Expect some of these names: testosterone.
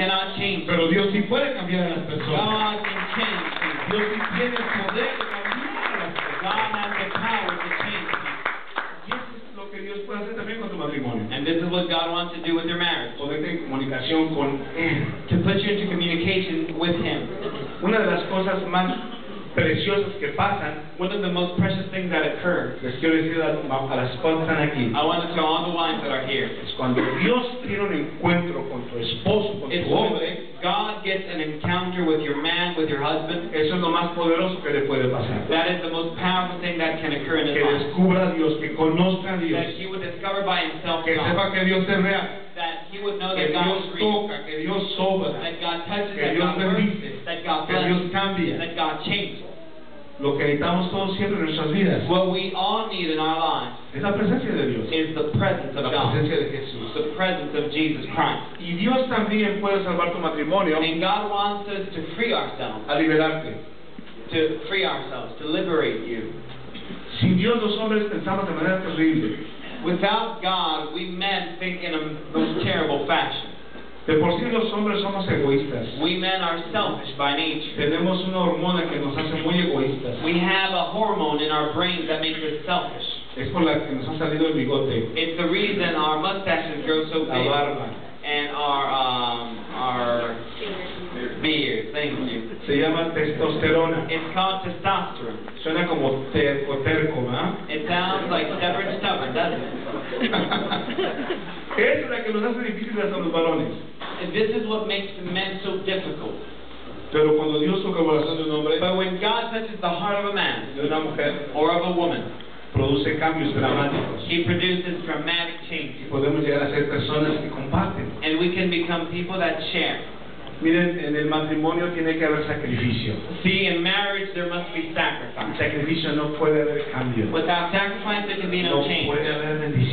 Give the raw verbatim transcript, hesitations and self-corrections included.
cannot change. Pero Dios sí puede cambiar a las personas. God can change things. Dios sí tiene el poder de cambiar a las personas. God has the power to change things. Y eso es lo que Dios puede hacer también con tu matrimonio. And this is what God wants to do with your marriage. Ponerte en comunicación con Él. To put you into communication with Him. Una de las cosas más preciosas que pasan. One of the most precious things that occur. Les quiero decir a, a las cuantas están aquí. I want to tell all the wives that are here. Es cuando Dios tiene un encuentro con tu esposo, con it's tu hombre. God gets an encounter with your man, with your husband. Eso es lo más poderoso que le puede pasar. That is the most powerful thing that can occur in his que life. Que descubra a Dios, que conozca a Dios. That he would discover by himself. Que sepa que Dios te vea. That he would know that God toca, que Dios sobra, that God touches, que that Dios God bendice, that God blesses, que Dios cambia, that God changes. Lo que necesitamos todos siempre en nuestras vidas. What we all need in our lives. Es la presencia de Dios. Is the presence of God. La presencia de Jesús. The presence of Jesus Christ. Y Dios también puede salvar tu matrimonio. And God wants us to free ourselves. A liberarte. To free ourselves, to liberate you. Sin Dios los hombres pensamos de manera terrible. Without God, we men think in a most terrible fashion. De por sí los hombres somos egoístas. We men are selfish by nature. Tenemos una hormona que nos hace muy egoístas. We have a hormone in our brains that makes us selfish. Es por la que nos ha salido el bigote. It's the reason our mustaches grow so big. La barba. And our um, our beard. Thank you. Se llama testosterona. It's called testosterone. Suena como terco, terco, ¿verdad? It sounds like stubborn, stubborn, doesn't it? Es la que nos hace difíciles a los varones. And this is what makes men so difficult. Pero cuando Dios toca el corazón de un hombre, but when God touches the heart of a man, de una mujer, or of a woman, produce cambios dramáticos. He produces dramatic change. Y podemos llegar a ser personas que comparten. And we can become people that share. Miren, en el matrimonio tiene que haber sacrificio. See, in marriage there must be sacrifice. Sacrificio no puede haber cambio. Without sacrifice there can be no, no change. No puede haber bendición.